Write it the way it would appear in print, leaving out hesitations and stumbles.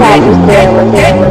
Right,